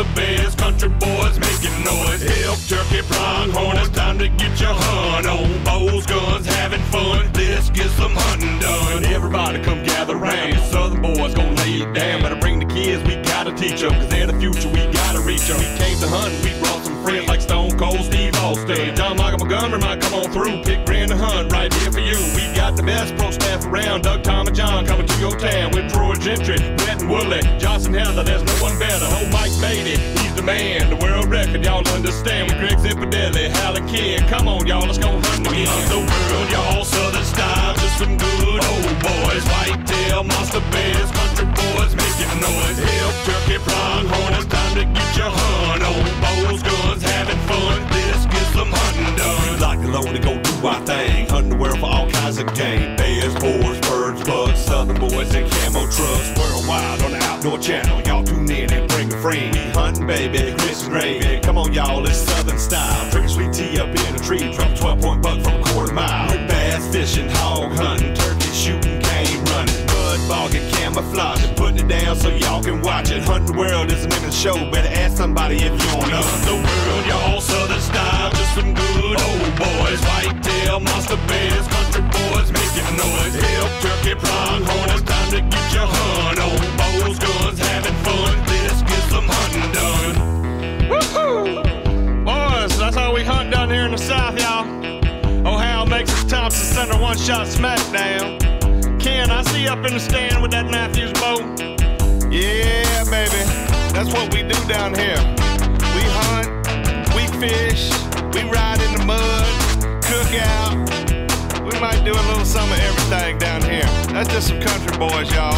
of bears, country boys making noise. Elk, turkey, pronghorn, it's time to get your hunt on. Bows, guns, having fun, let's get some hunting done. Everybody come gather round, the southern boys gonna lay it down. Better bring the kids, we gotta teach them, cause they're the future, we gotta reach them. We came to hunt, we brought some friends like Stone Cold Steve Austin. John Michael Montgomery might come on through, pick Grand to hunt right here for you. We got the best pro staff around, Doug, Tom, and John coming to your town with Troy Gentry, Brett and Woolley, Johnson Heather, there's no one better. Oh, Mike made it, he's the man, the world record, y'all understand. With Greg Zipadelli, Hallie King, come on y'all, let's go hunt again. Hunt the world, y'all, southern style, just some good old boys. Whitetail, monster bears, country boys making noise. Elk, turkey, pronghorn, it's time to get your hunt on. Bows, guns, having fun, let's get some hunting done. We like alone to go do our thing, hunting the world for all kinds of game. Bears, boars, birds, bugs, southern boys in camo trucks, worldwide on the Outdoor Channel. Y'all tune in and bring a friend. We hunting, baby, Chris Gray. Come on, y'all, it's southern style. Trick or sweet tea up in a tree, drop 12-point buck from a quarter mile. Bass fishing, hog hunting, turkey shooting, game running, mud bogging, camouflage, and putting it down so y'all can watch it. Hunting the World is the name of the show. Better ask somebody if you want to. The world, y'all, southern style, just some good old boys. Whitetail, monster bears, country boys making noise. Elk, turkey, pronghorn, it's time to get your hunt on. Bows, guns, having fun, let's get some hunting done. Woohoo! Boys, that's how we hunt down here in the South, y'all. Ohio makes his Thompson Center one-shot smackdown. Ken, I see you up in the stand with that Matthews boat. Yeah, baby, that's what we do down here. We hunt, we fish, we ride in the mud, cook out. We might do a little some of everything down here. That's just some country boys, y'all.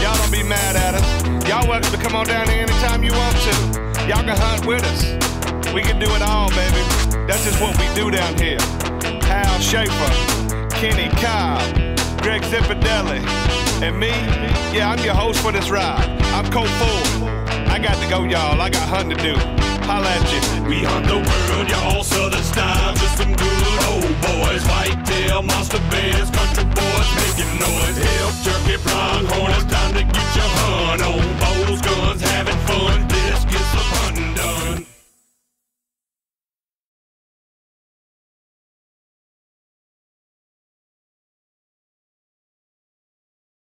Y'all don't be mad at us. Y'all welcome to come on down here anytime you want to. Y'all can hunt with us. We can do it all, baby. That's just what we do down here. Hal Schaefer, Kenny Cobb, Greg Zipadelli, and me, yeah, I'm your host for this ride. I'm Colt Ford. I got to go, y'all. I got hunting to do. Holla at you. We hunt the world, y'all, southern style, just some good old boys. Whitetail, monster bears, country boys making noise. Elk, turkey, pride.